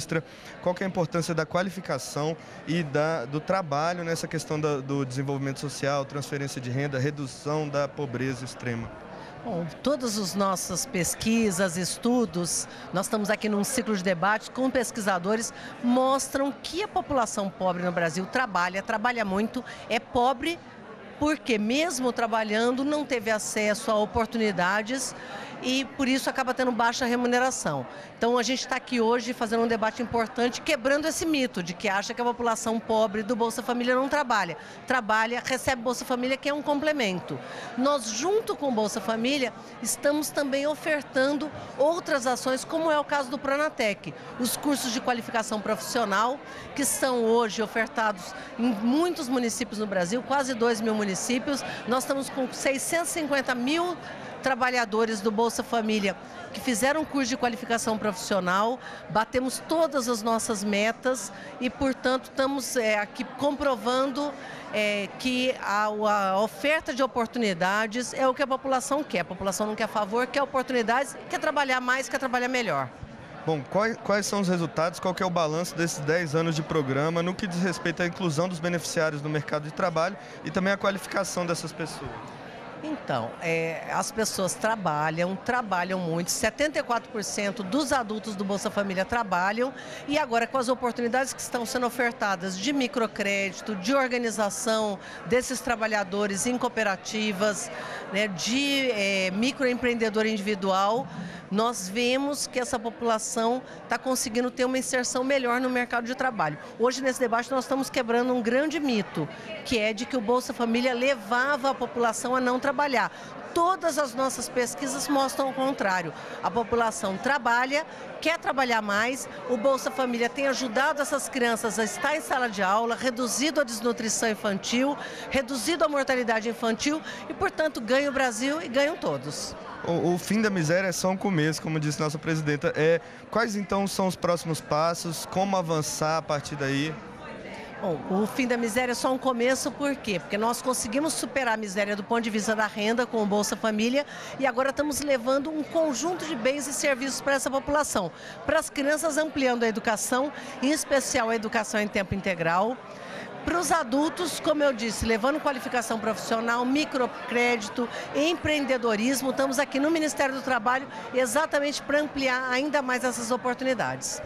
ministra, qual que é a importância da qualificação e do trabalho nessa questão do desenvolvimento social, transferência de renda, redução da pobreza extrema? Bom, todas as nossas pesquisas, estudos, nós estamos aqui num ciclo de debate com pesquisadores, mostram que a população pobre no Brasil trabalha muito, é pobre porque mesmo trabalhando não teve acesso a oportunidades e por isso acaba tendo baixa remuneração. Então a gente está aqui hoje fazendo um debate importante, quebrando esse mito de que acha que a população pobre do Bolsa Família não trabalha. Trabalha, recebe Bolsa Família, que é um complemento. Nós, junto com o Bolsa Família, estamos também ofertando outras ações, como é o caso do Pronatec. Os cursos de qualificação profissional, que são hoje ofertados em muitos municípios no Brasil, quase 2 mil municípios. Nós estamos com 650 mil trabalhadores do Bolsa Família que fizeram curso de qualificação profissional, batemos todas as nossas metas e, portanto, estamos aqui comprovando que a oferta de oportunidades é o que a população quer. A população não quer favor, quer oportunidades, quer trabalhar mais, quer trabalhar melhor. Bom, quais são os resultados, qual que é o balanço desses 10 anos de programa no que diz respeito à inclusão dos beneficiários no mercado de trabalho e também à qualificação dessas pessoas? Então, as pessoas trabalham muito, 74% dos adultos do Bolsa Família trabalham e agora com as oportunidades que estão sendo ofertadas de microcrédito, de organização desses trabalhadores em cooperativas, né, de microempreendedor individual, nós vemos que essa população está conseguindo ter uma inserção melhor no mercado de trabalho. Hoje, nesse debate, nós estamos quebrando um grande mito, que é de que o Bolsa Família levava a população a não trabalhar. Todas as nossas pesquisas mostram o contrário. A população trabalha, quer trabalhar mais, o Bolsa Família tem ajudado essas crianças a estar em sala de aula, reduzido a desnutrição infantil, reduzido a mortalidade infantil e, portanto, ganha o Brasil e ganham todos. O fim da miséria é só um começo, como disse nossa presidenta. Quais, então, são os próximos passos? Como avançar a partir daí? Bom, o fim da miséria é só um começo, por quê? Porque nós conseguimos superar a miséria do ponto de vista da renda com o Bolsa Família e agora estamos levando um conjunto de bens e serviços para essa população. Para as crianças, ampliando a educação, em especial a educação em tempo integral. Para os adultos, como eu disse, levando qualificação profissional, microcrédito, empreendedorismo, estamos aqui no Ministério do Trabalho exatamente para ampliar ainda mais essas oportunidades.